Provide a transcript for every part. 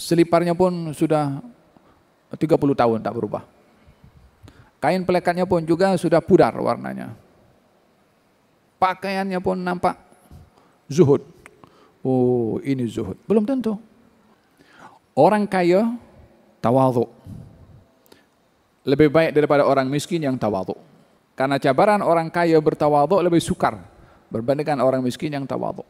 Seliparnya pun sudah 30 tahun tak berubah. Kain pelekatnya pun juga sudah pudar warnanya. Pakaiannya pun nampak zuhud. Oh, ini zuhud. Belum tentu. Orang kaya tawadhu lebih baik daripada orang miskin yang tawadhu. Karena cabaran orang kaya bertawadhu lebih sukar berbandingkan orang miskin yang tawadhu.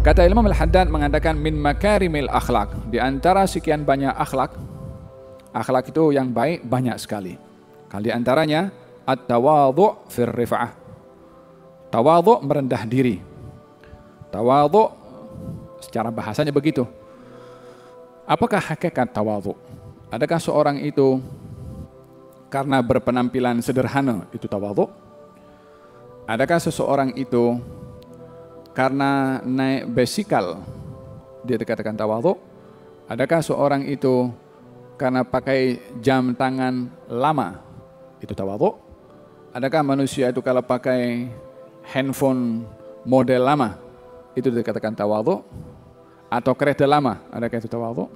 Kata Imam Al-Haddad mengatakan min makarimil akhlak, di antara sekian banyak akhlak, akhlak itu yang baik banyak sekali. Kali antaranya at-tawadhu' fir rif'ah. Tawadhu' merendah diri. Tawadhu' secara bahasanya begitu. Apakah hakikat tawadhu'? Adakah seorang itu karena berpenampilan sederhana itu tawadhu'? Adakah seseorang itu karena naik besikal dia dikatakan tawadhu'? Adakah seorang itu karena pakai jam tangan lama itu tawadhu'? Adakah manusia itu kalau pakai handphone model lama itu dikatakan tawadhu'? Atau kereta lama, adakah itu tawadhu'?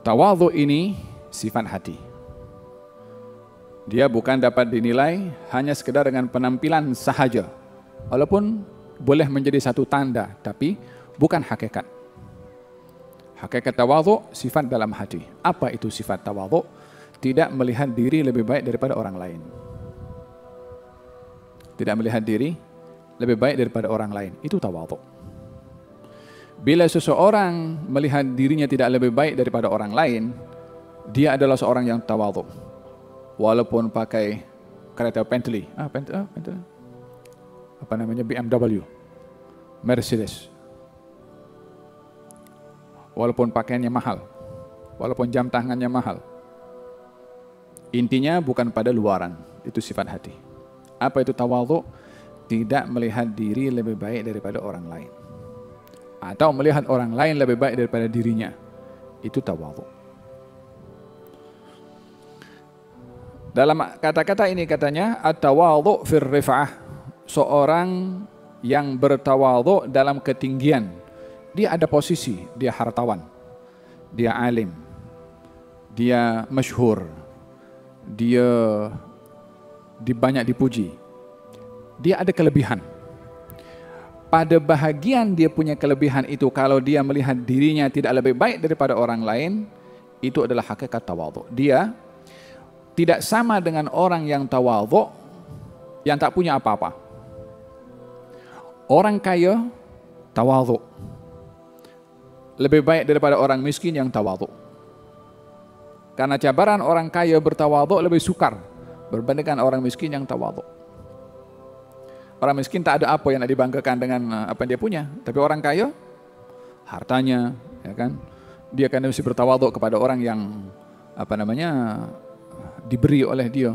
Tawadhu' ini sifat hati. Dia bukan dapat dinilai hanya sekedar dengan penampilan sahaja. Walaupun boleh menjadi satu tanda, tapi bukan hakikat. Hakikat tawadhu' sifat dalam hati. Apa itu sifat tawadhu'? Tidak melihat diri lebih baik daripada orang lain. Tidak melihat diri lebih baik daripada orang lain. Itu tawadhu'. Bila seseorang melihat dirinya tidak lebih baik daripada orang lain, dia adalah seorang yang tawadhu'. Walaupun pakai kereta Bentley. BMW, Mercedes, walaupun pakaiannya mahal, walaupun jam tangannya mahal, intinya bukan pada luaran. Itu sifat hati. Apa itu tawadhu'? Tidak melihat diri lebih baik daripada orang lain, atau melihat orang lain lebih baik daripada dirinya. Itu tawadhu'. Dalam kata-kata ini katanya at-tawadhu' fir rif'ah. Seorang yang bertawadhu' dalam ketinggian, dia ada posisi, dia hartawan, dia alim, dia masyhur, dia banyak dipuji, dia ada kelebihan. Pada bahagian dia punya kelebihan itu, kalau dia melihat dirinya tidak lebih baik daripada orang lain, itu adalah hakikat tawadhu'. Dia tidak sama dengan orang yang tawadhu' yang tak punya apa-apa. Orang kaya tawadhu' lebih baik daripada orang miskin yang tawadhu'. Karena cabaran orang kaya bertawadhu' lebih sukar berbandingkan orang miskin yang tawadhu'. Orang miskin tak ada apa yang dibanggakan dengan apa yang dia punya, tapi orang kaya hartanya, ya kan? Dia kan mesti bertawadhu' kepada orang yang diberi oleh dia.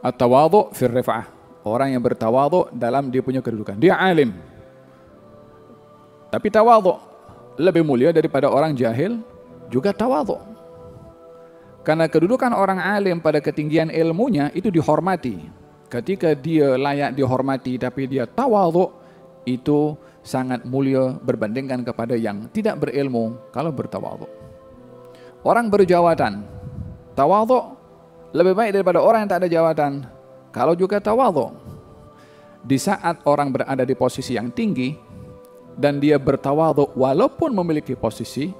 At-tawadhu' fir rif'ah. Orang yang bertawadhu' dalam dia punya kedudukan. Dia alim, tapi tawadhu' lebih mulia daripada orang jahil juga tawadhu'. Karena kedudukan orang alim pada ketinggian ilmunya itu dihormati. Ketika dia layak dihormati tapi dia tawadhu', itu sangat mulia berbandingkan kepada yang tidak berilmu kalau bertawadhu'. Orang berjawatan tawadhu' lebih baik daripada orang yang tak ada jawatan. Kalau juga tawadhu', di saat orang berada di posisi yang tinggi dan dia bertawadhu' walaupun memiliki posisi,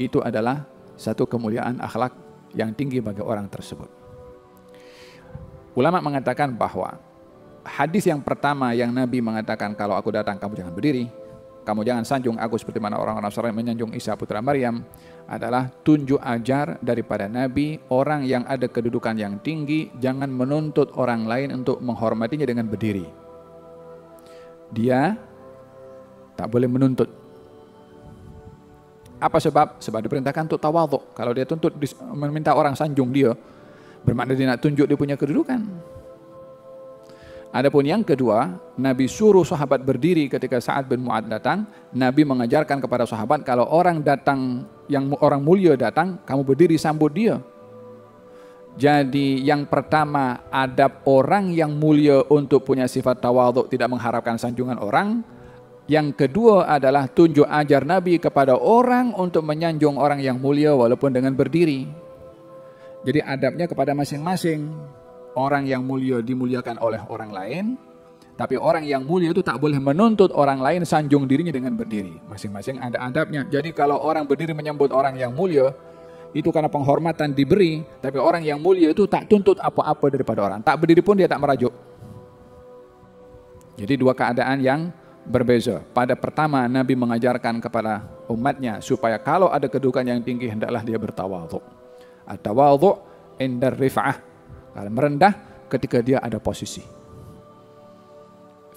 itu adalah satu kemuliaan akhlak yang tinggi bagi orang tersebut. Ulama mengatakan bahwa hadis yang pertama yang Nabi mengatakan kalau aku datang kamu jangan berdiri, kamu jangan sanjung aku seperti mana orang-orang Nasrani menyanjung Isa putra Maryam, adalah tunjuk ajar daripada Nabi, orang yang ada kedudukan yang tinggi jangan menuntut orang lain untuk menghormatinya dengan berdiri. Dia tak boleh menuntut. Apa sebab? Sebab diperintahkan untuk tawadhu'. Kalau dia tuntut meminta orang sanjung dia, bermakna dia nak tunjuk dia punya kedudukan. Adapun yang kedua, Nabi suruh sahabat berdiri ketika Sa'ad bin Mu'ad datang. Nabi mengajarkan kepada sahabat kalau orang datang, yang orang mulia datang, kamu berdiri sambut dia. Jadi yang pertama, adab orang yang mulia untuk punya sifat tawadhu, tidak mengharapkan sanjungan orang. Yang kedua adalah tunjuk ajar Nabi kepada orang untuk menyanjung orang yang mulia walaupun dengan berdiri. Jadi adabnya kepada masing-masing. Orang yang mulia dimuliakan oleh orang lain, tapi orang yang mulia itu tak boleh menuntut orang lain sanjung dirinya dengan berdiri. Masing-masing ada adabnya. Jadi kalau orang berdiri menyambut orang yang mulia, itu karena penghormatan diberi, tapi orang yang mulia itu tak tuntut apa-apa daripada orang. Tak berdiri pun dia tak merajuk. Jadi dua keadaan yang berbeza. Pada pertama, Nabi mengajarkan kepada umatnya supaya kalau ada kedudukan yang tinggi, hendaklah dia bertawadhu. At-tawadhu indar rif'ah. Kalau merendah ketika dia ada posisi.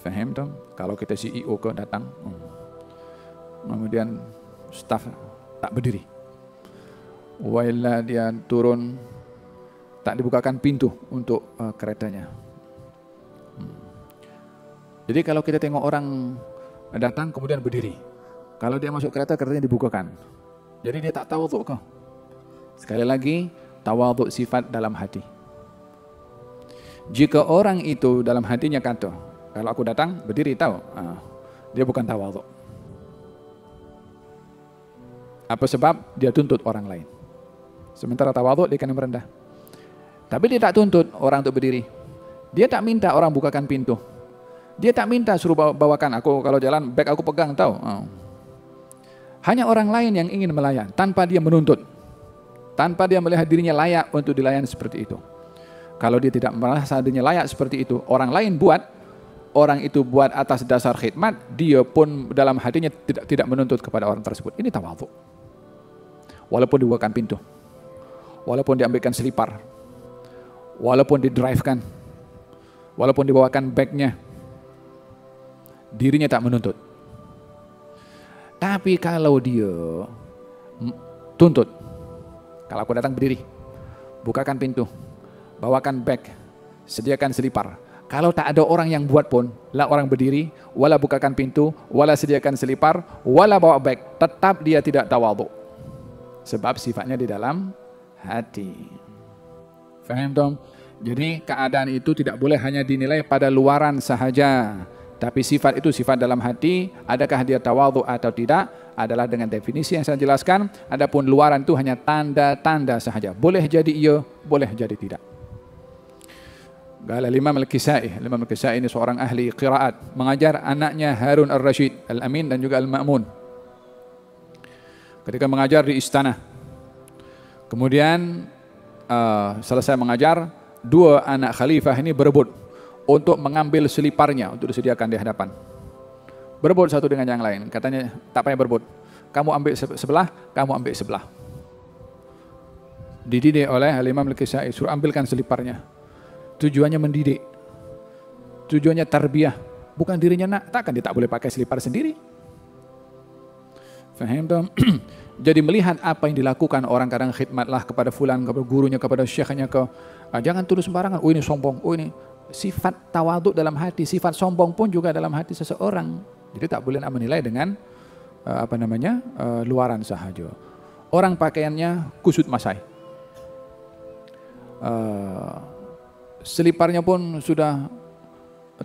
Faham dong? Kalau kita CEO ke datang, kemudian staf tak berdiri. Wailah dia turun, tak dibukakan pintu untuk keretanya. Jadi kalau kita tengok orang datang kemudian berdiri, kalau dia masuk kereta, keretanya dibukakan. Jadi dia tak tawadhu kok. Sekali lagi, tawadhu sifat dalam hati. Jika orang itu dalam hatinya kata, kalau aku datang berdiri tahu, dia bukan tawadhu. Apa sebab? Dia tuntut orang lain. Sementara tawadhu dia kena merendah. Tapi dia tak tuntut orang untuk berdiri. Dia tak minta orang bukakan pintu. Dia tak minta suruh bawakan aku kalau jalan bag aku pegang tahu. Hanya orang lain yang ingin melayan tanpa dia menuntut. Tanpa dia melihat dirinya layak untuk dilayan seperti itu. Kalau dia tidak merasa dirinya layak seperti itu, orang lain buat, orang itu buat atas dasar khidmat, dia pun dalam hatinya tidak menuntut kepada orang tersebut. Ini tawadhu. Walaupun dibukakan pintu, walaupun diambilkan selipar, walaupun didrivekan, walaupun dibawakan bagnya, dirinya tak menuntut. Tapi kalau dia tuntut, kalau aku datang berdiri, bukakan pintu, bawakan bag, sediakan selipar. Kalau tak ada orang yang buat pun, lah orang berdiri, wala bukakan pintu, wala sediakan selipar, wala bawa bag, tetap dia tidak tawadhu. Sebab sifatnya di dalam hati. Faham dong? Jadi keadaan itu tidak boleh hanya dinilai pada luaran sahaja. Tapi sifat itu sifat dalam hati. Adakah dia tawadhu atau tidak? Adalah dengan definisi yang saya jelaskan. Adapun luaran itu hanya tanda-tanda sahaja. Boleh jadi iya, boleh jadi tidak. Imam Al-Kisai. Imam Al-Kisai ini seorang ahli qiraat. Mengajar anaknya Harun Ar-Rashid, Al-Amin dan juga Al-Ma'mun. Ketika mengajar di istana, kemudian selesai mengajar, dua anak khalifah ini berebut untuk mengambil seliparnya untuk disediakan di hadapan. Berebut satu dengan yang lain, katanya tak payah berebut. Kamu ambil sebelah, kamu ambil sebelah. Dididik oleh Imam Al-Kisai, suruh ambilkan seliparnya. Tujuannya mendidik, tujuannya tarbiyah, bukan dirinya nak. Takkan dia tak boleh pakai selipar sendiri. Jadi melihat apa yang dilakukan orang, kadang khidmatlah kepada fulan, kepada gurunya, kepada syekhnya. Jangan tulis sembarangan, oh ini sombong, oh ini. Sifat tawadhu dalam hati, sifat sombong pun juga dalam hati seseorang. Jadi tak boleh menilai dengan luaran sahaja. Orang pakaiannya kusut masai, seliparnya pun sudah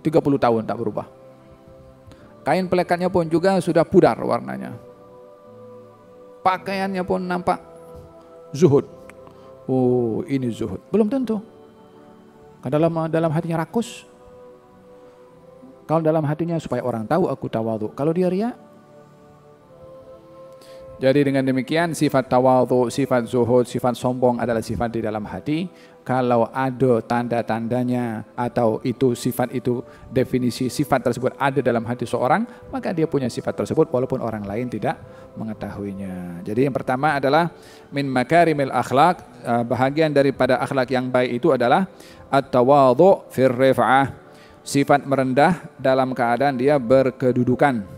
30 tahun tak berubah, kain pelekatnya pun juga sudah pudar warnanya, pakaiannya pun nampak zuhud. Oh, ini zuhud. Belum tentu. Kalau dalam hatinya rakus, kalau dalam hatinya supaya orang tahu aku tawadhu, kalau dia riya. Jadi dengan demikian sifat tawadhu, sifat zuhud, sifat sombong adalah sifat di dalam hati. Kalau ada tanda-tandanya atau itu sifat itu, definisi sifat tersebut ada dalam hati seorang, maka dia punya sifat tersebut walaupun orang lain tidak mengetahuinya. Jadi yang pertama adalah min makarimil akhlak, bahagian daripada akhlak yang baik itu adalah at-tawadhu fir rif'ah, sifat merendah dalam keadaan dia berkedudukan.